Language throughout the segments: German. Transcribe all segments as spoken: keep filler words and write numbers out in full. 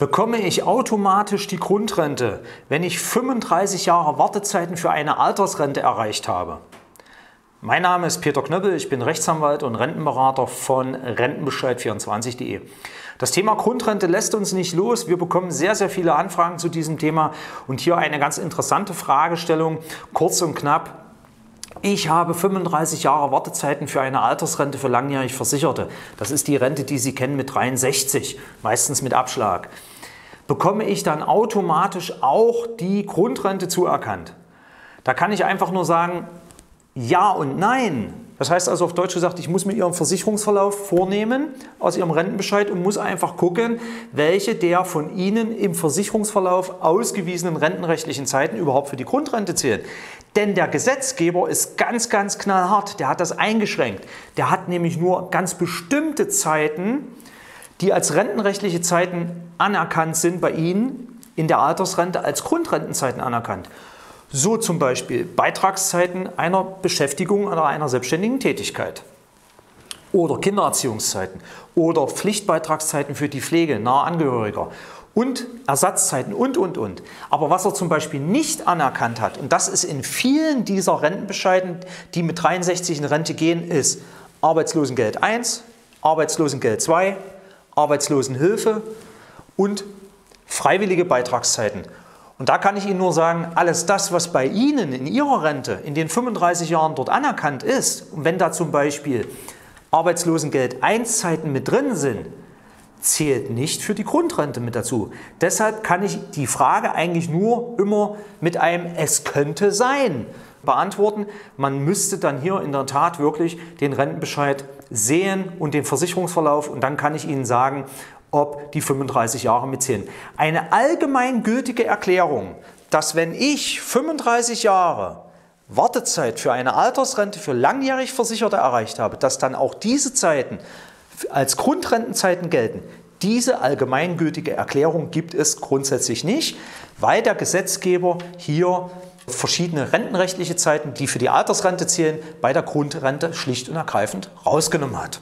bekomme ich automatisch die Grundrente, wenn ich fünfunddreißig Jahre Wartezeiten für eine Altersrente erreicht habe. Mein Name ist Peter Knöppel, ich bin Rechtsanwalt und Rentenberater von Rentenbescheid vierundzwanzig punkt de. Das Thema Grundrente lässt uns nicht los. Wir bekommen sehr, sehr viele Anfragen zu diesem Thema und hier eine ganz interessante Fragestellung, kurz und knapp. Ich habe fünfunddreißig Jahre Wartezeiten für eine Altersrente für langjährig Versicherte. Das ist die Rente, die Sie kennen mit dreiundsechzig, meistens mit Abschlag. Bekomme ich dann automatisch auch die Grundrente zuerkannt? Da kann ich einfach nur sagen, ja und nein. Das heißt also auf Deutsch gesagt, ich muss mir Ihren Versicherungsverlauf vornehmen aus Ihrem Rentenbescheid und muss einfach gucken, welche der von Ihnen im Versicherungsverlauf ausgewiesenen rentenrechtlichen Zeiten überhaupt für die Grundrente zählen. Denn der Gesetzgeber ist ganz, ganz knallhart. Der hat das eingeschränkt. Der hat nämlich nur ganz bestimmte Zeiten, die als rentenrechtliche Zeiten anerkannt sind bei Ihnen, in der Altersrente als Grundrentenzeiten anerkannt. So zum Beispiel Beitragszeiten einer Beschäftigung oder einer selbstständigen Tätigkeit oder Kindererziehungszeiten oder Pflichtbeitragszeiten für die Pflege naher Angehöriger und Ersatzzeiten und, und, und. Aber was er zum Beispiel nicht anerkannt hat, und das ist in vielen dieser Rentenbescheiden, die mit dreiundsechzig in Rente gehen, ist Arbeitslosengeld eins, Arbeitslosengeld zwei, Arbeitslosenhilfe und freiwillige Beitragszeiten. Und da kann ich Ihnen nur sagen, alles das, was bei Ihnen in Ihrer Rente in den fünfunddreißig Jahren dort anerkannt ist, und wenn da zum Beispiel Arbeitslosengeld eins Zeiten mit drin sind, zählt nicht für die Grundrente mit dazu. Deshalb kann ich die Frage eigentlich nur immer mit einem "Es könnte sein" beantworten. Man müsste dann hier in der Tat wirklich den Rentenbescheid sehen und den Versicherungsverlauf, und dann kann ich Ihnen sagen, ob die fünfunddreißig Jahre mitzählen. Eine allgemeingültige Erklärung, dass wenn ich fünfunddreißig Jahre Wartezeit für eine Altersrente für langjährig Versicherte erreicht habe, dass dann auch diese Zeiten als Grundrentenzeiten gelten, diese allgemeingültige Erklärung gibt es grundsätzlich nicht, weil der Gesetzgeber hier verschiedene rentenrechtliche Zeiten, die für die Altersrente zählen, bei der Grundrente schlicht und ergreifend rausgenommen hat.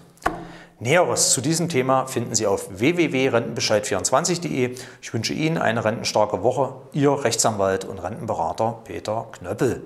Näheres zu diesem Thema finden Sie auf w w w punkt rentenbescheid vierundzwanzig punkt de. Ich wünsche Ihnen eine rentenstarke Woche. Ihr Rechtsanwalt und Rentenberater Peter Knöppel.